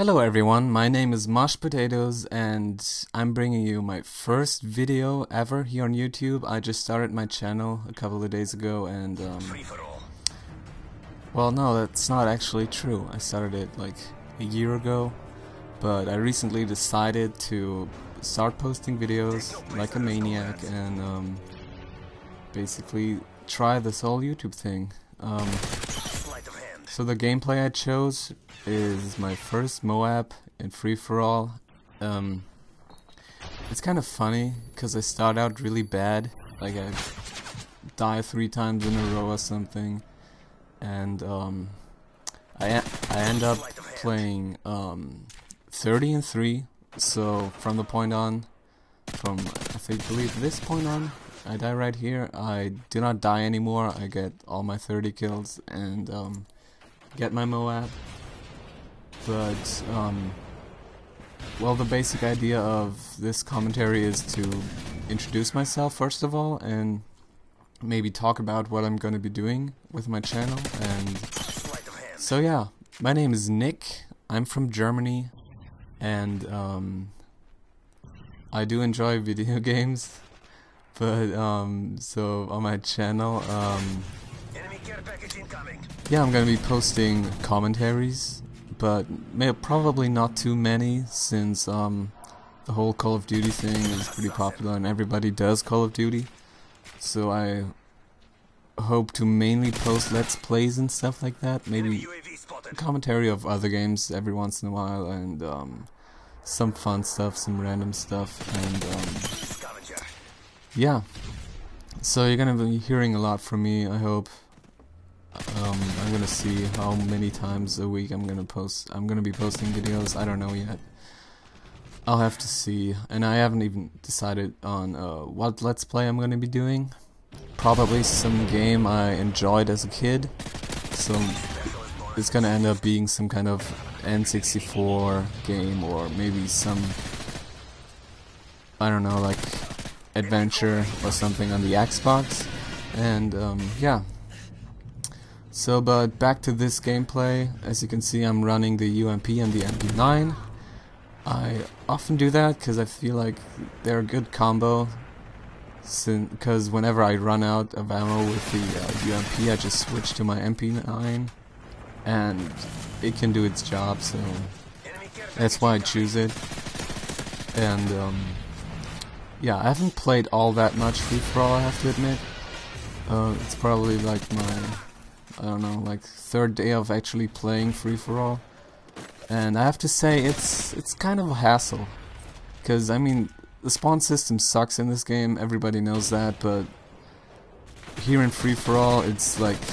Hello everyone, my name is Mashed Potatoes and I'm bringing you my first video ever here on YouTube. I just started my channel a couple of days ago and well, no, that's not actually true. I started it like a year ago, but I recently decided to start posting videos like a maniac and basically try this whole YouTube thing. So the gameplay I chose is my first MOAB in free-for-all. It's kind of funny because I start out really bad, like I die 3 times in a row or something, and I end up playing 30 and 3. So from the point on, I believe this point on, I die right here. I do not die anymore. I get all my 30 kills and get my MOAB. But well, the basic idea of this commentary is to introduce myself first of all and maybe talk about what I'm going to be doing with my channel. And so yeah, my name is Nick, I'm from Germany, and I do enjoy video games, but so on my channel yeah, I'm gonna be posting commentaries, but probably not too many, since the whole Call of Duty thing is pretty popular and everybody does Call of Duty. So I hope to mainly post Let's Plays and stuff like that, maybe commentary of other games every once in a while, and some fun stuff, some random stuff, and yeah. So you're gonna be hearing a lot from me, I hope. I'm gonna see how many times a week I'm gonna be posting videos. I don't know yet. I'll have to see, and I haven't even decided on what Let's Play I'm gonna be doing. Probably some game I enjoyed as a kid, so it's gonna end up being some kind of N64 game, or maybe some, I don't know, like adventure or something on the Xbox. And yeah. So, but back to this gameplay. As you can see, I'm running the UMP and the MP9. I often do that because I feel like they're a good combo, because whenever I run out of ammo with the UMP, I just switch to my MP9 and it can do its job, so that's why I choose it. And yeah, I haven't played all that much free-for-all, I have to admit. It's probably like my, I don't know, like third day of actually playing free-for-all, and I have to say it's kind of a hassle, because I mean the spawn system sucks in this game, everybody knows that, but here in free-for-all it's like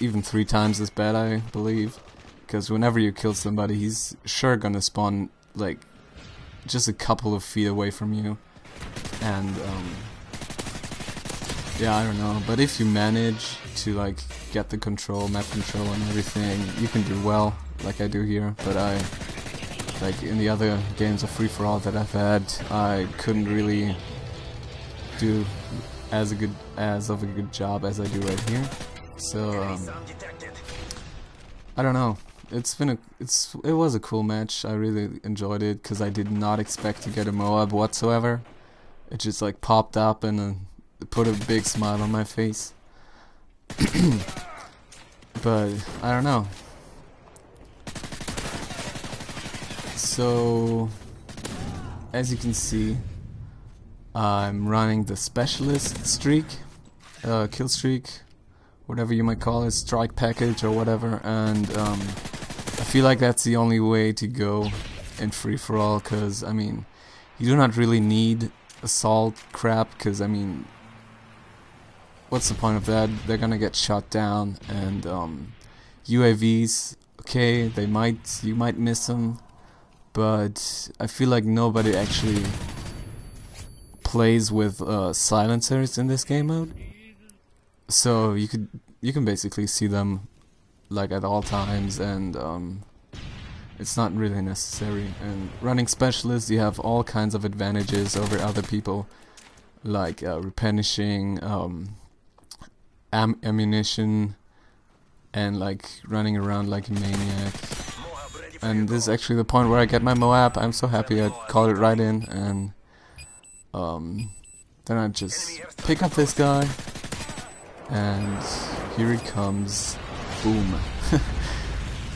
even 3 times as bad, I believe, because whenever you kill somebody, he's sure gonna spawn like just a couple of feet away from you. And yeah, I don't know, but if you manage to like get the control, map control and everything, you can do well, like I do here. But I, like in the other games of free-for-all that I've had, I couldn't really do as good a job as I do right here. So I don't know, it was a cool match, I really enjoyed it, because I did not expect to get a MOAB whatsoever. It just like popped up and put a big smile on my face. But I don't know. So as you can see, I'm running the specialist streak, kill streak, whatever you might call it, strike package or whatever, and I feel like that's the only way to go in free-for-all, because I mean you do not really need assault crap, because I mean what's the point of that? They're gonna get shot down. And UAVs, okay, you might miss them, but I feel like nobody actually plays with silencers in this game mode. So you can basically see them like at all times, and it's not really necessary. And running specialists, you have all kinds of advantages over other people, like replenishing ammunition and like running around like a maniac. and this is actually the point where I get my MOAB. I'm so happy I called it right in, and then I just pick up this guy, and here he comes. Boom.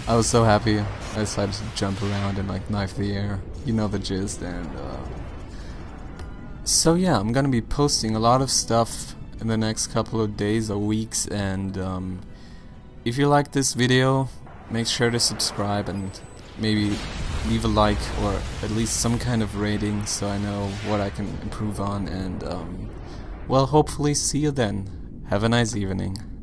I was so happy, I decided to jump around and like knife the air, you know the gist. And so yeah, I'm gonna be posting a lot of stuff in the next couple of days or weeks, and if you like this video, make sure to subscribe and maybe leave a like or at least some kind of rating so I know what I can improve on, and well, hopefully see you then. Have a nice evening.